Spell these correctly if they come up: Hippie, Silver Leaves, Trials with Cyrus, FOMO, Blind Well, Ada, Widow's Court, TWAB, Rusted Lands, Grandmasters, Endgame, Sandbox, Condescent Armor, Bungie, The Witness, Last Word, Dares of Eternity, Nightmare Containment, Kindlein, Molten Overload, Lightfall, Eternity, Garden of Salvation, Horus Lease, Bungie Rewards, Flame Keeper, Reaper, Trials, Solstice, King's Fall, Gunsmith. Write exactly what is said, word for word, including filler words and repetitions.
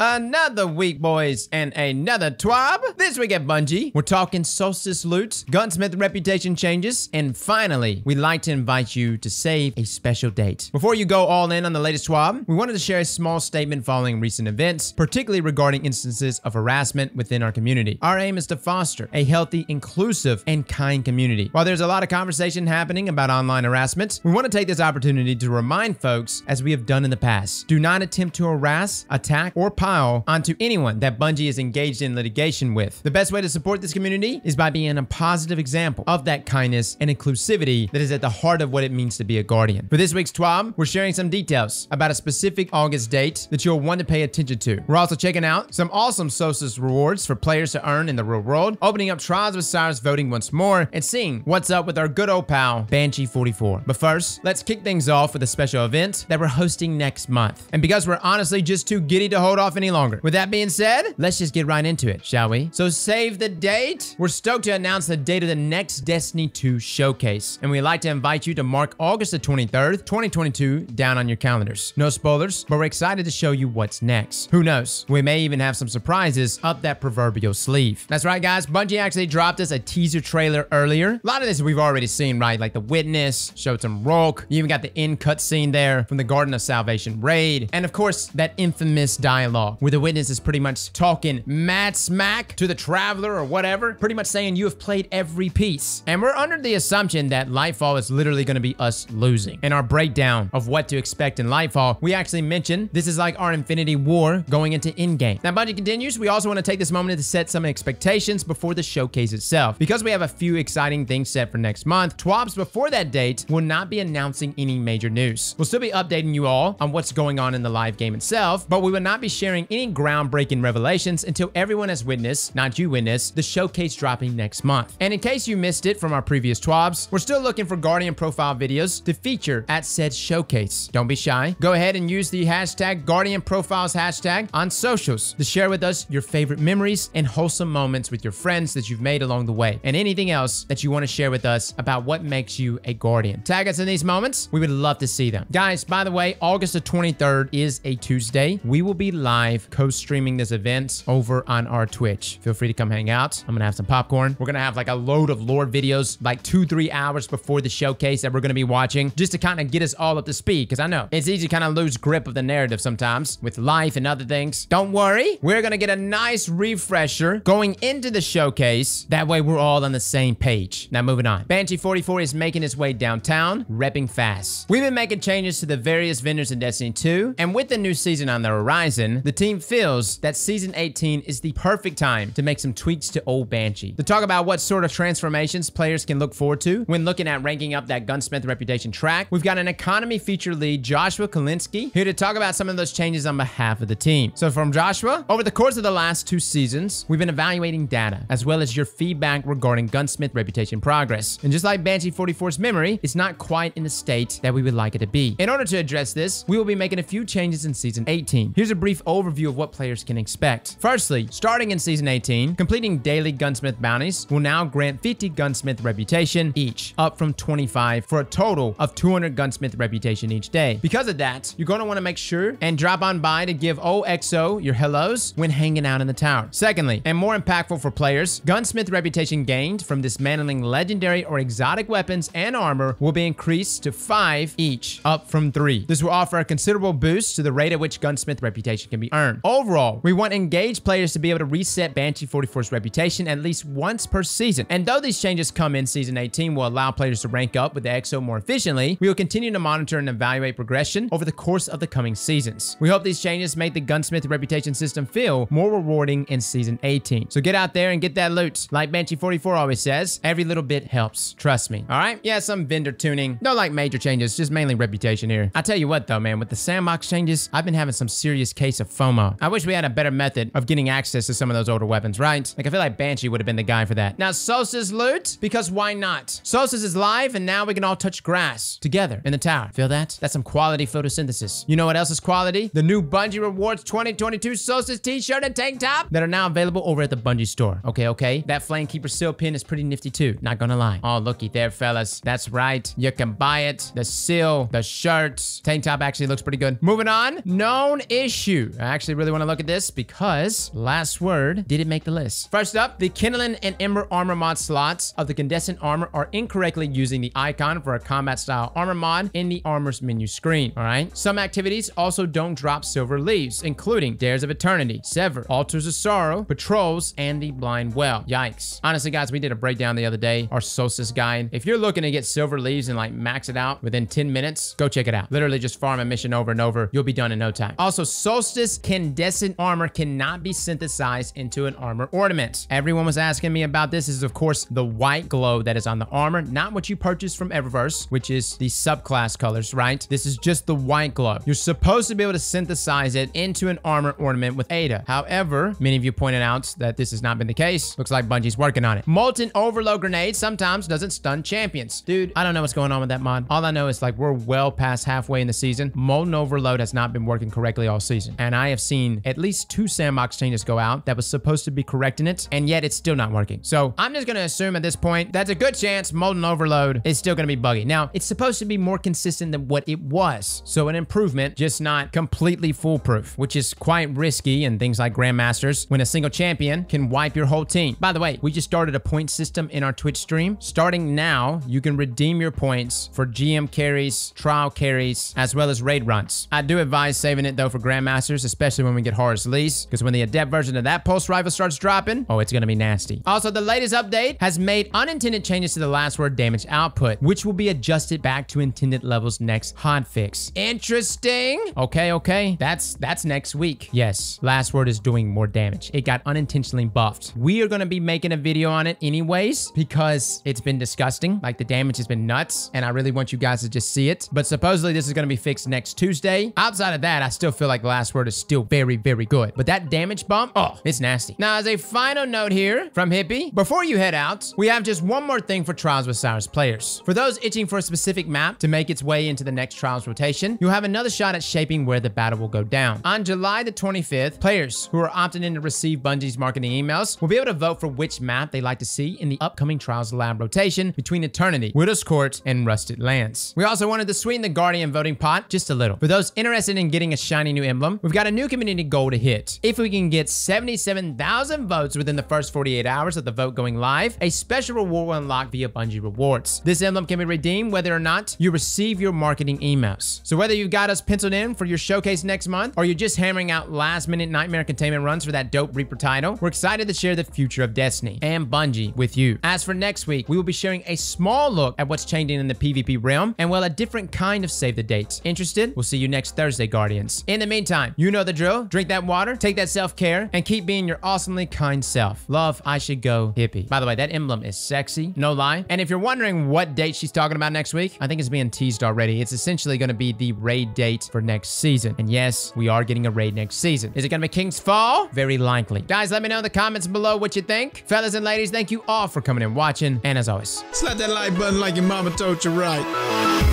Another week, boys, and another TWAB. This week at Bungie, we're talking Solstice loot, Gunsmith reputation changes, and finally, we'd like to invite you to save a special date. Before you go all in on the latest TWAB, we wanted to share a small statement following recent events, particularly regarding instances of harassment within our community. Our aim is to foster a healthy, inclusive, and kind community. While there's a lot of conversation happening about online harassment, we want to take this opportunity to remind folks, as we have done in the past, do not attempt to harass, attack, or onto anyone that Bungie is engaged in litigation with. The best way to support this community is by being a positive example of that kindness and inclusivity that is at the heart of what it means to be a Guardian. For this week's TWAB, we're sharing some details about a specific August date that you'll want to pay attention to. We're also checking out some awesome Solstice rewards for players to earn in the real world, opening up Trials with Cyrus voting once more, and seeing what's up with our good old pal, Banshee forty-four. But first, let's kick things off with a special event that we're hosting next month. And because we're honestly just too giddy to hold off any longer. With that being said, let's just get right into it, shall we? So save the date. We're stoked to announce the date of the next Destiny two showcase, and we'd like to invite you to mark August the twenty-third, twenty twenty-two down on your calendars. No spoilers, but we're excited to show you what's next. Who knows? We may even have some surprises up that proverbial sleeve. That's right, guys. Bungie actually dropped us a teaser trailer earlier. A lot of this we've already seen, right? Like The Witness, showed some Rolk. You even got the end cutscene there from the Garden of Salvation raid. And of course, that infamous dialogue where the Witness is pretty much talking mad smack to the Traveler or whatever, pretty much saying you have played every piece. And we're under the assumption that Lightfall is literally going to be us losing. In our breakdown of what to expect in Lightfall, we actually mentioned this is like our Infinity War going into Endgame. Now, Bungie continues. We also want to take this moment to set some expectations before the showcase itself, because we have a few exciting things set for next month. TWABs before that date will not be announcing any major news. We'll still be updating you all on what's going on in the live game itself, but we will not be sharing any groundbreaking revelations until everyone has witnessed, not you witness, the showcase dropping next month. And in case you missed it from our previous TWABs, we're still looking for Guardian Profile videos to feature at said showcase. Don't be shy. Go ahead and use the hashtag Guardian Profiles hashtag on socials to share with us your favorite memories and wholesome moments with your friends that you've made along the way, and anything else that you want to share with us about what makes you a Guardian. Tag us in these moments. We would love to see them. Guys, by the way, August the twenty-third is a Tuesday. We will be live co-streaming this event over on our Twitch. Feel free to come hang out. I'm gonna have some popcorn. We're gonna have like a load of lore videos like two, three hours before the showcase that we're gonna be watching, just to kind of get us all up to speed, because I know it's easy to kind of lose grip of the narrative sometimes with life and other things. Don't worry. We're gonna get a nice refresher going into the showcase. That way we're all on the same page. Now moving on. Banshee forty-four is making his way downtown, repping fast. We've been making changes to the various vendors in Destiny two, and with the new season on the horizon, the team feels that Season eighteen is the perfect time to make some tweaks to old Banshee. To talk about what sort of transformations players can look forward to when looking at ranking up that Gunsmith reputation track, we've got an economy feature lead, Joshua Kalinski, here to talk about some of those changes on behalf of the team. So from Joshua, over the course of the last two seasons, we've been evaluating data, as well as your feedback regarding Gunsmith reputation progress. And just like Banshee forty-four's memory, it's not quite in the state that we would like it to be. In order to address this, we will be making a few changes in Season eighteen. Here's a brief overview overview of what players can expect. Firstly, starting in Season eighteen, completing daily Gunsmith bounties will now grant fifty Gunsmith reputation each, up from twenty-five, for a total of two hundred Gunsmith reputation each day. Because of that, you're going to want to make sure and drop on by to give O X O your hellos when hanging out in the tower. Secondly, and more impactful for players, Gunsmith reputation gained from dismantling legendary or exotic weapons and armor will be increased to five each, up from three. This will offer a considerable boost to the rate at which Gunsmith reputation can be earned. Overall, we want engaged players to be able to reset Banshee forty-four's reputation at least once per season. And though these changes come in Season eighteen will allow players to rank up with the E X O more efficiently, we will continue to monitor and evaluate progression over the course of the coming seasons. We hope these changes make the Gunsmith reputation system feel more rewarding in Season eighteen. So get out there and get that loot. Like Banshee forty-four always says, every little bit helps. Trust me. All right? Yeah, some vendor tuning. No like major changes, just mainly reputation here. I tell you what though, man, with the sandbox changes, I've been having some serious case of FOMO. I wish we had a better method of getting access to some of those older weapons, right? Like, I feel like Banshee would have been the guy for that. Now, Solstice loot, because why not? Solstice is live, and now we can all touch grass together in the tower. Feel that? That's some quality photosynthesis. You know what else is quality? The new Bungie Rewards twenty twenty-two Solstice t-shirt and tank top that are now available over at the Bungie store. Okay, okay. That Flame Keeper seal pin is pretty nifty, too. Not gonna lie. Oh, looky there, fellas. That's right. You can buy it. The seal, the shirts. Tank top actually looks pretty good. Moving on. Known issue. I actually really want to look at this because Last Word didn't make the list. First up, the Kindlein and Ember Armor mod slots of the Condescent Armor are incorrectly using the icon for a combat style armor mod in the armor's menu screen. All right. Some activities also don't drop Silver Leaves, including Dares of Eternity, Sever, Altars of Sorrow, Patrols, and the Blind Well. Yikes. Honestly, guys, we did a breakdown the other day, our Solstice guide. If you're looking to get Silver Leaves and like max it out within ten minutes, go check it out. Literally just farm a mission over and over. You'll be done in no time. Also, Solstice Condescent Armor cannot be synthesized into an armor ornament. Everyone was asking me about this. This is, of course, the white glow that is on the armor, not what you purchased from Eververse, which is the subclass colors, right? This is just the white glow. You're supposed to be able to synthesize it into an armor ornament with Ada. However, many of you pointed out that this has not been the case. Looks like Bungie's working on it. Molten Overload Grenade sometimes doesn't stun champions. Dude, I don't know what's going on with that mod. All I know is like we're well past halfway in the season. Molten Overload has not been working correctly all season. And I have seen at least two sandbox changes go out that was supposed to be correcting it, and yet it's still not working. So I'm just going to assume at this point that's a good chance Molten Overload is still going to be buggy. Now, it's supposed to be more consistent than what it was. So an improvement, just not completely foolproof, which is quite risky in things like Grandmasters when a single champion can wipe your whole team. By the way, we just started a point system in our Twitch stream. Starting now, you can redeem your points for G M carries, trial carries, as well as raid runs. I do advise saving it though for Grandmasters, especially when we get Horus Lease, because when the adept version of that pulse rifle starts dropping, oh, it's going to be nasty. Also, the latest update has made unintended changes to the Last Word damage output, which will be adjusted back to intended levels next hotfix. Interesting. Okay, okay. That's that's next week. Yes, Last Word is doing more damage. It got unintentionally buffed. We are going to be making a video on it anyways, because it's been disgusting. Like, the damage has been nuts, and I really want you guys to just see it. But supposedly, this is going to be fixed next Tuesday. Outside of that, I still feel like Last Word is still very, very good. But that damage bump, oh, it's nasty. Now, as a final note here from Hippie, before you head out, we have just one more thing for Trials with Cyrus players. For those itching for a specific map to make its way into the next Trials rotation, you'll have another shot at shaping where the battle will go down. On July the twenty-fifth, players who are opting in to receive Bungie's marketing emails will be able to vote for which map they'd like to see in the upcoming Trials Lab rotation between Eternity, Widow's Court, and Rusted Lands. We also wanted to sweeten the Guardian voting pot just a little. For those interested in getting a shiny new emblem, we've got a new community goal to hit. If we can get seventy-seven thousand votes within the first forty-eight hours of the vote going live, a special reward will unlock via Bungie Rewards. This emblem can be redeemed whether or not you receive your marketing emails. So whether you've got us penciled in for your showcase next month, or you're just hammering out last minute nightmare containment runs for that dope Reaper title, we're excited to share the future of Destiny and Bungie with you. As for next week, we will be sharing a small look at what's changing in the PvP realm, and well, a different kind of save the dates. Interested? We'll see you next Thursday, Guardians. In the meantime, you know the drill. Drink that water, take that self-care, and keep being your awesomely kind self. Love, I should go hippie. By the way, that emblem is sexy, no lie. And if you're wondering what date she's talking about next week, I think it's being teased already. It's essentially going to be the raid date for next season. And yes, we are getting a raid next season. Is it going to be King's Fall? Very likely. Guys, let me know in the comments below what you think. Fellas and ladies, thank you all for coming and watching. And as always, slap that like button like your mama told you right.